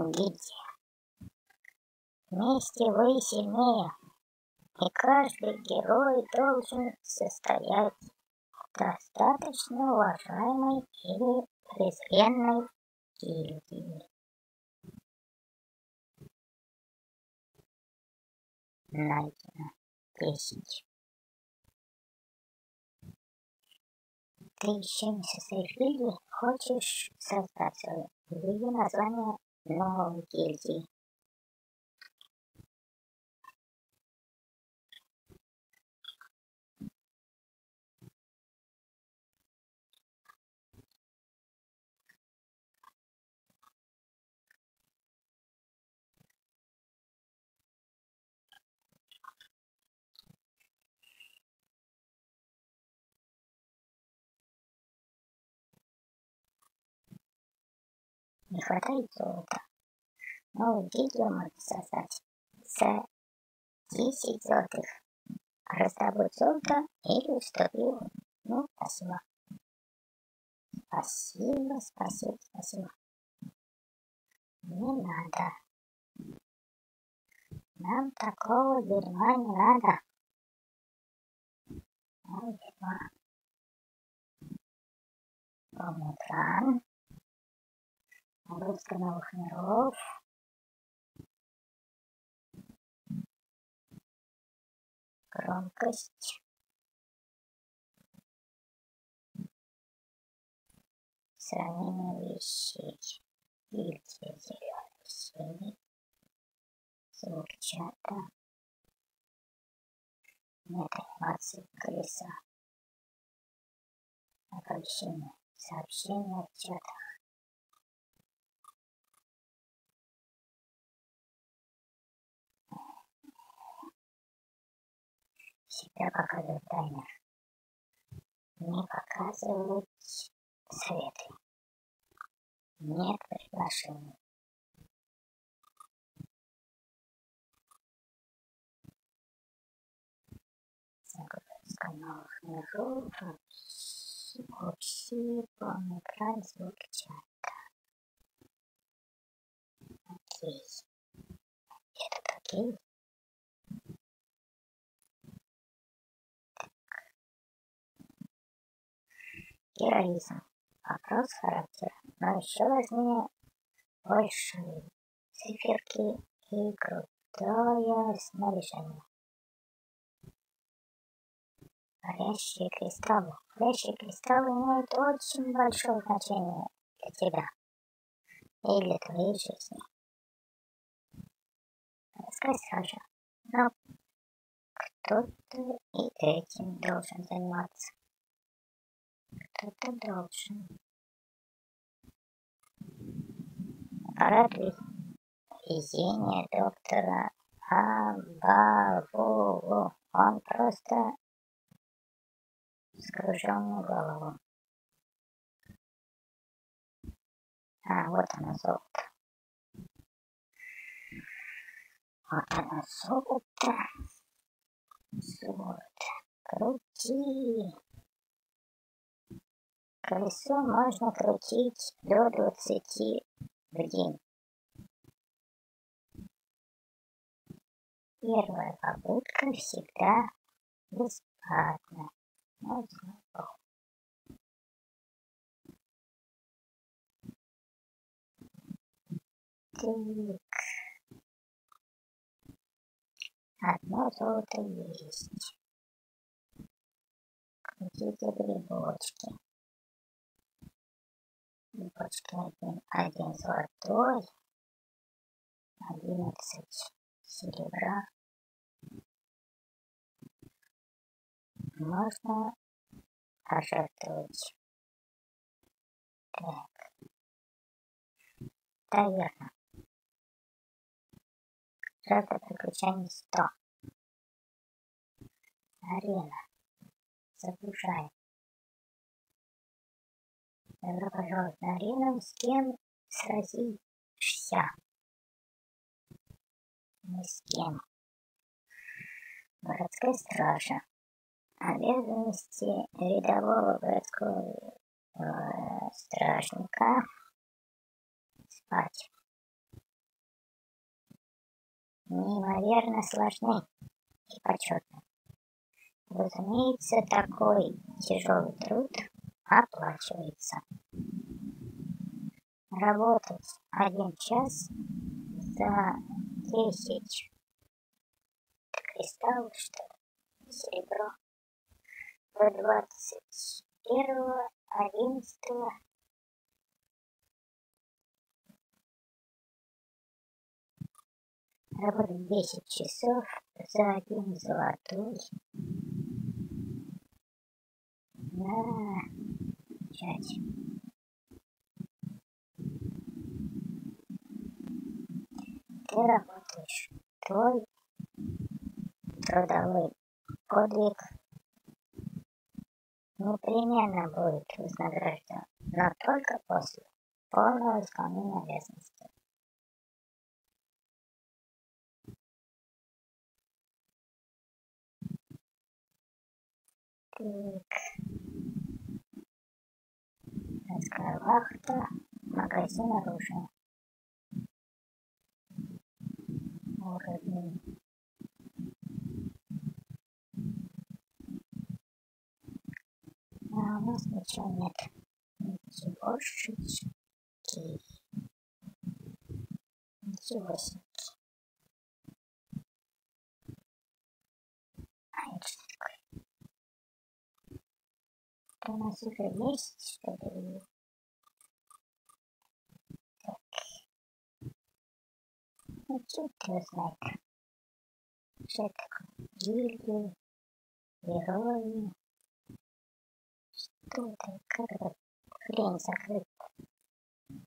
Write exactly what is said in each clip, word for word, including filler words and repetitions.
Идите. Вместе вы сильнее. И каждый герой должен состоять достаточно уважаемой или презренной гильдии. Найдено десять. Ты еще не состоишь в гильдии, хочешь создать свою? Введи название новой гильдии. Не хватает золота. Новую гильдию можно создать за десять золотых. Раздобудь золото или уступи его. Ну, спасибо. Спасибо, спасибо, спасибо. Не надо. Нам такого дерьма не надо. Нам дерьма. Полный экран. Нагрузка новых миров. Громкость. Сравнение вещей. Гильдия зеленый синий. Звук чата. Нет анимации колеса. Оповещение. Сообщение в чатах. Всегда показывают таймер. Не показывают советы. Нет приглашений. Загрузка новых миров. Общий полный экран, звук чата. Окей. Этот окей. Героизм. Вопрос характера. Но еще возьми большие циферки и крутое снаряжение. Горящие кристаллы. Горящие кристаллы имеют очень большое значение для тебя и для твоей жизни. Расскажи сразу. Но кто-то и этим должен заниматься. Кто-то должен. Аппарат везения доктора Абабу. Он просто скружил мне голову. А, вот оно золото. Вот оно золото. Золото. Крути. Колесо можно крутить до двадцати в день. Первая попытка всегда бесплатна. Так. Одно золото есть. Крутите грибочки. Грибочки один, один золотой, одиннадцать серебра. Можно пожертвовать. Так. Таверна. Жертва приключений сто. Арена. Загружаем. Добро пожаловать на арену, с кем сразишься? Ни с кем. Городская стража. Обязанности рядового городского э, стражника. Спать. неимоверно сложны и почетны. Разумеется, такой тяжелый труд оплачивается. Работать один час за десять кристаллов, что серебро, до двадцать первого, одиннадцатого, работать десять часов за один золотой на пять. Ты работаешь, твой трудовой подвиг непременно будет вознагражден, но только после полного исполнения обязанностей. Так, скалахта, магазин оружия. Уровень. А у нас ничего нет. Ничегошечки. Ничегошечки. А это что такое? Это у нас игры есть, что-то. Ну, чё ты знаешь? Что это такое? Гильдии, герои. Что это? Как это? Хрень закрыта. Чё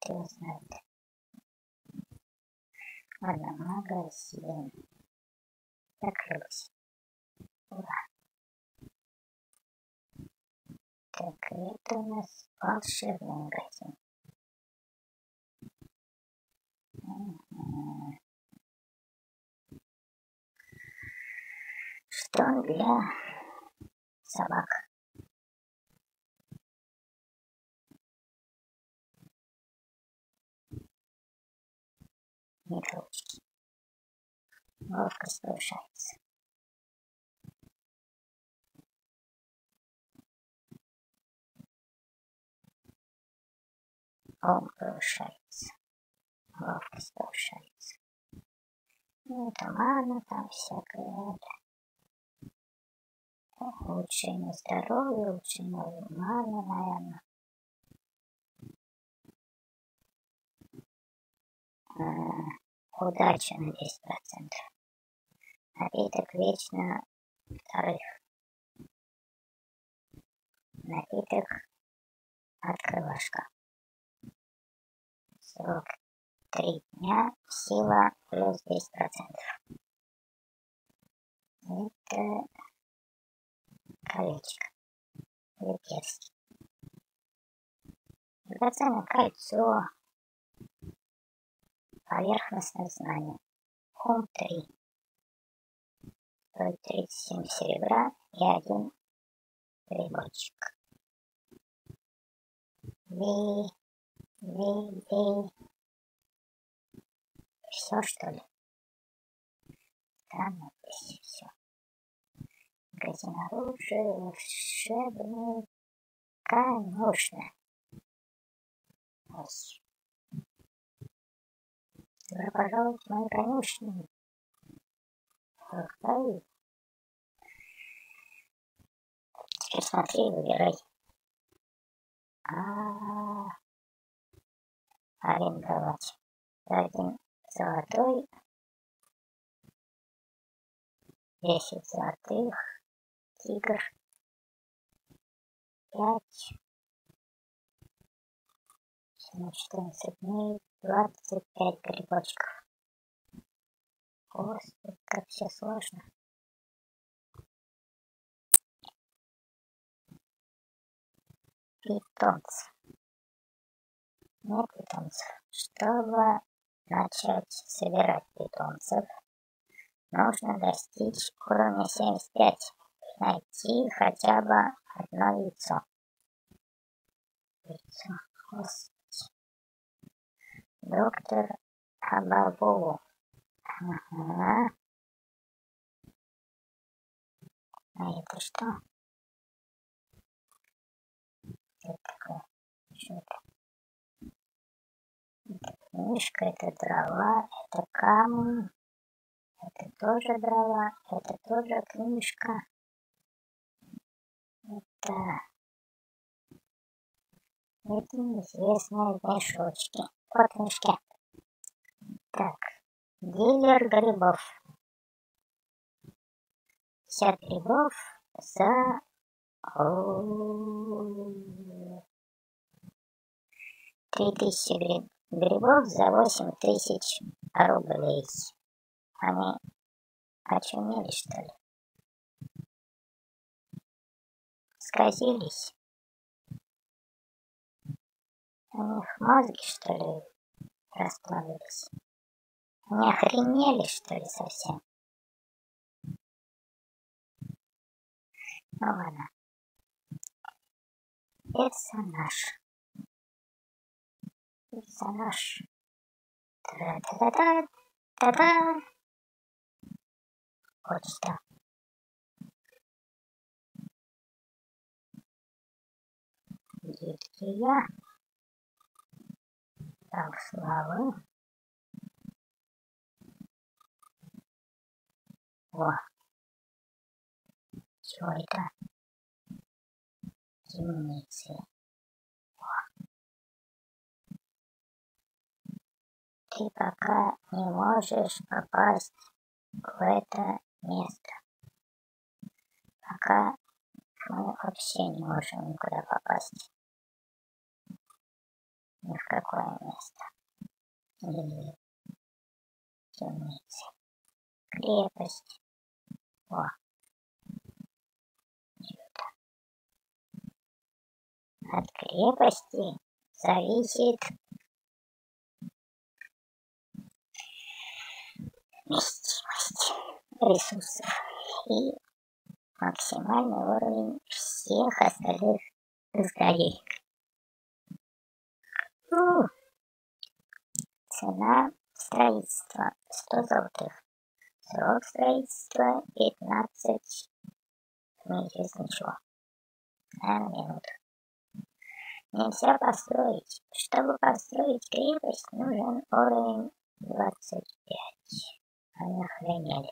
ты знаешь? Ладно, магазин. Закрылся. Ура. Так, это у нас волшебный магазин. Что для собак? Нет ручки. Ловкость повышается. Ум повышается. Ловкость повышается. Ну, там ладно, там всякое это. Улучшение здоровья, улучшение ума, наверное. А, удача на десять процентов. Напиток вечно вторых. Напиток открывашка. Срок. Три дня, сила плюс десять процентов. Это колечко. Лепестки. Драгоценное кольцо. Поверхностное знание. Ум три. Стоит тридцать семь серебра и один грибочек. Ви, ви, ви. Все, что ли? Там написано все. Магазин оружия, волшебный, конюшня. Ой. Добро пожаловать в мою конюшню. Ой. Теперь смотри и выбирай. А-а-а. Арендовать. Один. Золотой, десять золотых, тигр, пять, четырнадцать дней, двадцать пять грибочков. Господи, как все сложно. Питомцы. Нет питомцев. Чтобы начать собирать питомцев, нужно достичь уровня семьдесят пять и найти хотя бы одно яйцо. Яйцо Хасти. Доктор Абабу. А это что? Это такое. Что это? Это книжка, это дрова, это камни. Это тоже дрова, это тоже книжка. Это... Это неизвестные мешочки. Вот мешки. Так. Дилер грибов. пятьдесят грибов за... три тысячи гриб... грибов за восемь тысяч рублей. Они очумели, что ли? Сказились? У них мозги, что ли, расплавились? Они охренели, что ли, совсем? Ну ладно. Персонаж. Персонаж. Та-та-та-та. Та-та! Вот что. Детки я. Так, славы. О. Что это? Темницы. О. Ты пока не можешь попасть в это место. Пока мы вообще не можем никуда попасть. Ни в какое место. Или темницы. Крепость. О. Чудо. От крепости зависит вместимость ресурсов и максимальный уровень всех остальных зданий. У. Цена строительства сто золотых. Срок строительства пятнадцать месяцев ничего. Наверное, минут. Нельзя построить. Чтобы построить крепость, нужен уровень двадцать пять. Они охренели.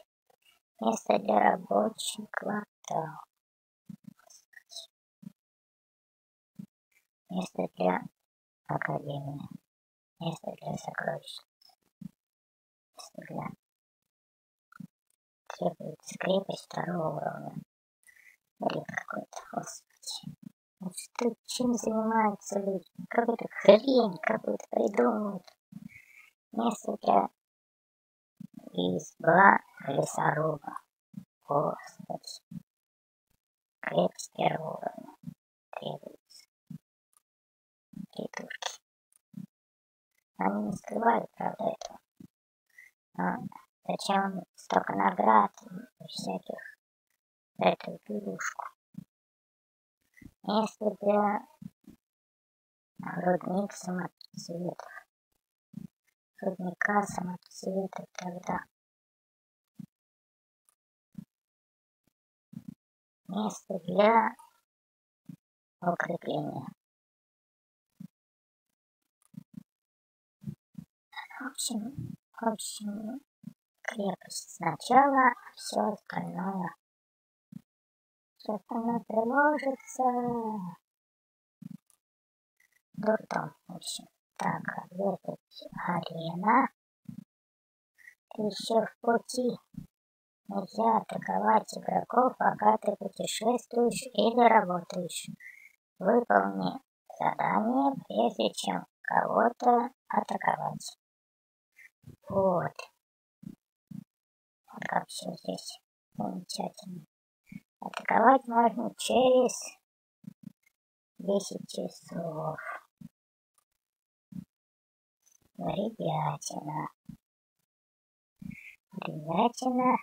Место для рабочих квартал. Место для академии. Место для сокровищницы. Место для... Требуется крепость второго уровня. Блин, какой-то, господи. Ну что, чем занимаются люди? Какую-то хрень какую-то придумывают. Место для изба лесоруба. Господи. Крепость первого уровня. Требуется. Придурки. Они не скрывают, правда, этого. Но... Зачем столько наград и всяких за эту игрушку? Если для рудник самоцветов. Рудника самоцветов тогда. Место для укрепления. В общем, в общем... Крепость сначала, а все остальное. Все остальное приложится. Дурдом, в общем. Так, объехать арена. Ты еще в пути. Нельзя атаковать игроков, пока ты путешествуешь или работаешь. Выполни задание, прежде чем кого-то атаковать. Вот. Как все здесь замечательно. Атаковать можно через десять часов. Вредятина. Вредятина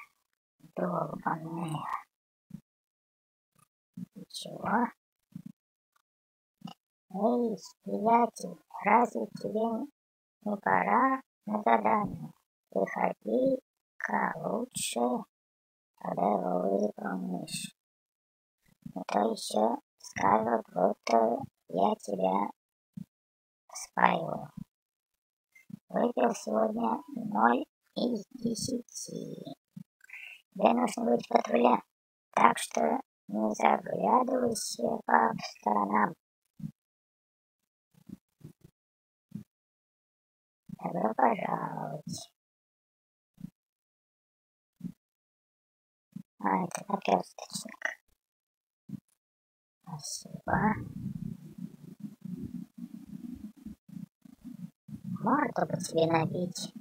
долбаная. Ничего. Эй, приятель, разве тебе не пора на задание? Приходи пока лучше, когда его выполнишь. Не то еще скажут, будто я тебя спаиваю. Выпил сегодня ноль из десяти. Тебе нужно быть в патруле, так что не заглядывайся по сторонам. Добро пожаловать. А, это наперсточник. Спасибо. Морду бы тебе набить.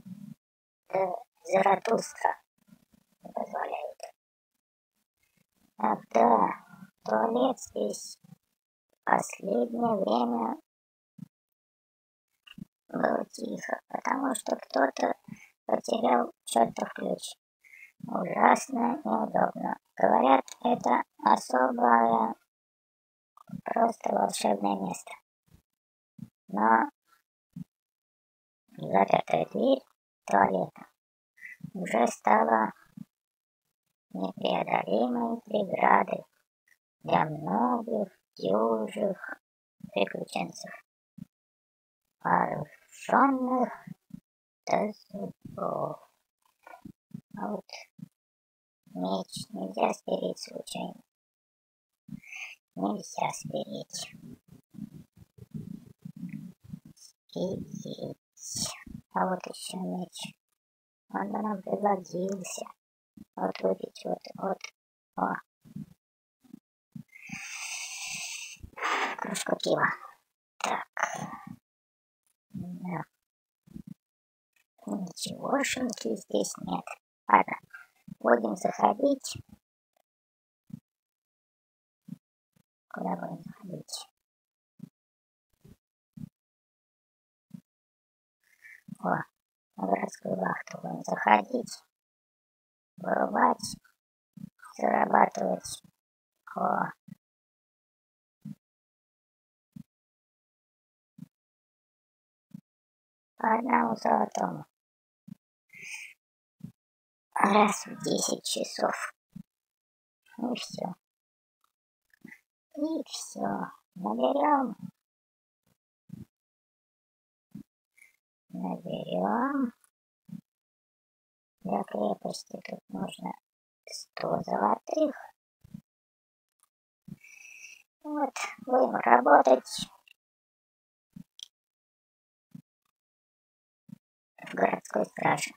Да Заратустра не позволяет. А да, туалет здесь в последнее время было тихо, потому что кто-то потерял чертов ключ. Ужасно неудобно. Говорят, это особое, просто волшебное место. Но закрытая дверь туалета уже стала непреодолимой преградой для многих дюжих приключенцев, вооруженных до зубов. А вот меч нельзя спереть случайно. Нельзя спереть. Спереть. А вот еще меч. Он нам пригодился. Вот выпить, вот, вот. О. Кружка пива. Так. Да. Ничегошеньки здесь нет. Ладно. Будем заходить. Куда будем заходить? О, на городскую вахту будем заходить. Вырубать. Зарабатывать. О. По одному золотому. Раз в десять часов. И все. И все. Наберем. Наберем. Для крепости тут нужно сто золотых. Вот, будем работать. В городской страже.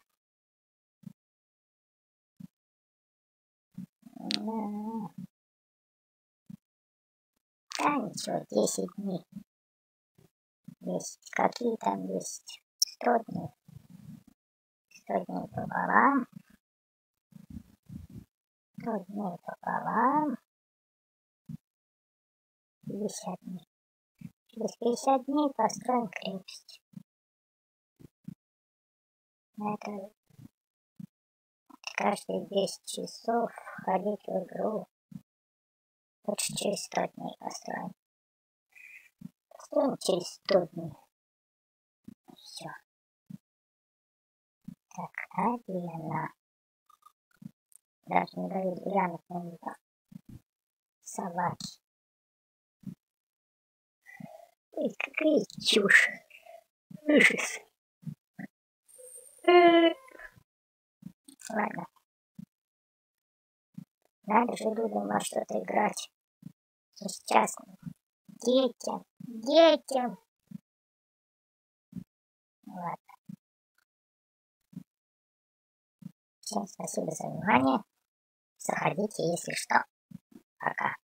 Да ничего, десять дней. десять. Какие там десять? сто дней. сто дней пополам. сто дней пополам. пятьдесят дней. Через пятьдесят дней построим крепость. Это каждые десять часов ходить в игру. Лучше через сто дней построим. Построим через сто дней. Все. Так, Алена. Даже не говорит грамотно его. Собаки. Ой, какая чушь. Ужас. Ладно. Надо же людям во что-то играть. Сейчас. Детям. Детям. Ладно. Всем спасибо за внимание. Заходите, если что. Пока.